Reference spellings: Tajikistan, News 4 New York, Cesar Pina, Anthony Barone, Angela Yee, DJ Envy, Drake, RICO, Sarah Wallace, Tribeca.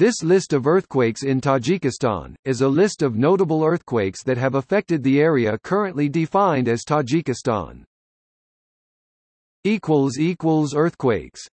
This list of earthquakes in Tajikistan is a list of notable earthquakes that have affected the area currently defined as Tajikistan. Equals equals earthquakes.